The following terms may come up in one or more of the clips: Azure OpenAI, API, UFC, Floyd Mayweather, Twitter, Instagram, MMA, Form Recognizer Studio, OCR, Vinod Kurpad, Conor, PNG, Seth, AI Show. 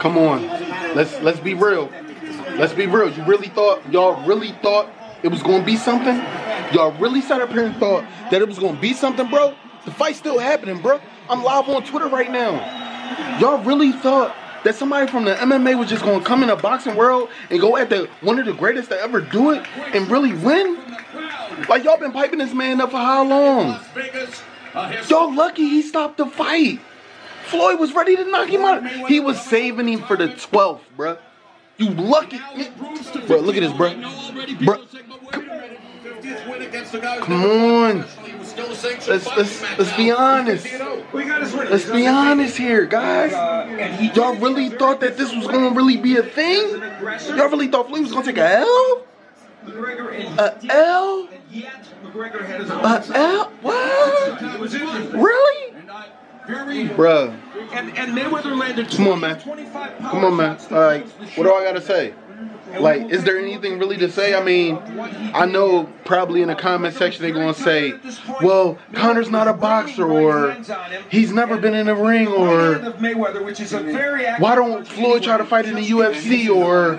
Come on, let's be real. Let's be real. You really thought, y'all really thought it was gonna be something? Y'all really sat up here and thought that it was gonna be something, bro? The fight's still happening, bro. I'm live on Twitter right now. Y'all really thought that somebody from the MMA was just gonna come in the boxing world and go at the one of the greatest to ever do it and really win? Like, y'all been piping this man up for how long? Y'all lucky he stopped the fight. Floyd was ready to knock him out. He was saving him for the 12th, bruh. You lucky. Bro, look at this, bruh. Come on. Let's be honest. Let's be honest here, guys. Y'all really thought that this was going to really be a thing? Y'all really thought Floyd was going to take a L? A L? A L? What? Really? Bruh. And Mayweather landed. Come on, man. Come on, man. All right. What do I got to say? Like, is there anything really to say? I mean, I know probably in the comment section they're going to say, well, Conor's not a boxer, or he's never been in a ring, or why don't Floyd try to fight in the UFC, or,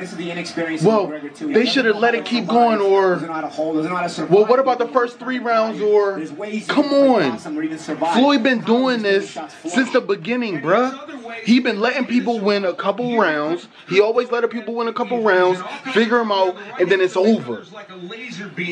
well, they should have let it keep going, or, well, what about the first 3 rounds, or, come on. Floyd been doing this since the beginning, bruh. He been letting people win a couple rounds. He always let people win a couple rounds, figure them out, and then it's over.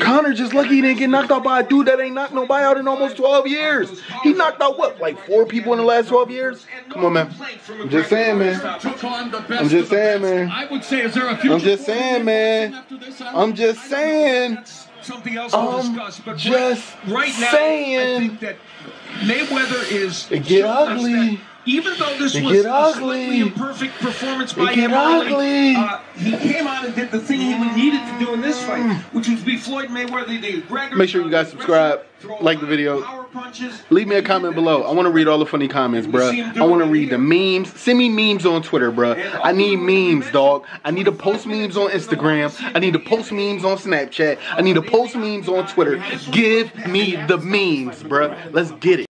Conor just lucky he didn't get knocked out by a dude that ain't knocked nobody out in almost 12 years. He knocked out, what, like 4 people in the last 12 years? Come on, man. I'm just saying, man. I'm just saying, man. I'm just saying, man. I'm just saying. Something else we'll discuss, but just right now, I think that Mayweather is get ugly. Even though this was a slightly imperfect performance by him, he came out and did the thing he needed to do in this fight, which would be Floyd Mayweather, the Gregor. Make sure you guys subscribe, like the video, leave me a comment below. I want to read all the funny comments, bruh. I want to read the memes. Send me memes on Twitter, bruh. I need memes, dog. I need to post memes on Instagram. I need to post memes on Snapchat. I need to post memes on Twitter. Give me the memes, bruh. Let's get it.